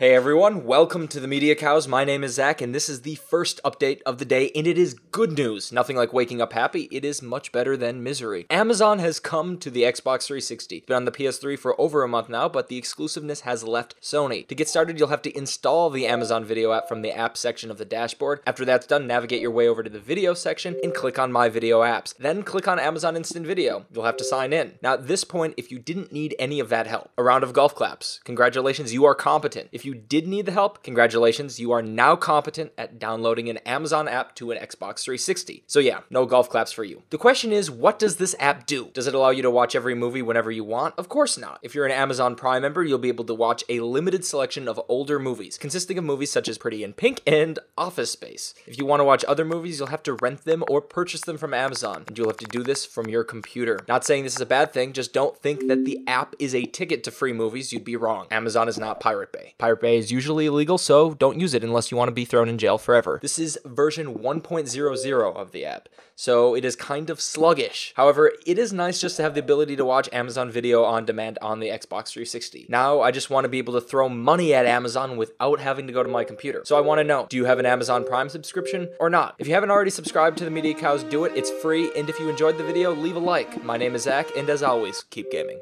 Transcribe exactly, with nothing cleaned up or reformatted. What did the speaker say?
Hey everyone, welcome to the Media Cows. My name is Zach, and this is the first update of the day, and it is good news. Nothing like waking up happy. It is much better than misery. Amazon has come to the Xbox three sixty. It's been on the P S three for over a month now, but the exclusiveness has left Sony. To get started, you'll have to install the Amazon Video app from the app section of the dashboard. After that's done, navigate your way over to the video section and click on My Video Apps. Then click on Amazon Instant Video. You'll have to sign in. Now, at this point, if you didn't need any of that help, a round of golf claps. Congratulations, you are competent. If you You did need the help, congratulations, you are now competent at downloading an Amazon app to an Xbox three sixty. So yeah, no golf claps for you. The question is, what does this app do? Does it allow you to watch every movie whenever you want? Of course not. If you're an Amazon Prime member, you'll be able to watch a limited selection of older movies, consisting of movies such as Pretty in Pink and Office Space. If you want to watch other movies, you'll have to rent them or purchase them from Amazon, and you'll have to do this from your computer. Not saying this is a bad thing, just don't think that the app is a ticket to free movies. You'd be wrong. Amazon is not Pirate Bay. Pirate Bay is usually illegal, so don't use it unless you want to be thrown in jail forever. This is version one point zero zero of the app, so it is kind of sluggish. However, it is nice just to have the ability to watch Amazon Video on Demand on the Xbox three sixty. Now, I just want to be able to throw money at Amazon without having to go to my computer. So I want to know, do you have an Amazon Prime subscription or not? If you haven't already subscribed to the Media Cows, do it. It's free, and if you enjoyed the video, leave a like. My name is Zach, and as always, keep gaming.